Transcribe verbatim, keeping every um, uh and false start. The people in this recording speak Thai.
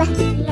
บ๊ายบาย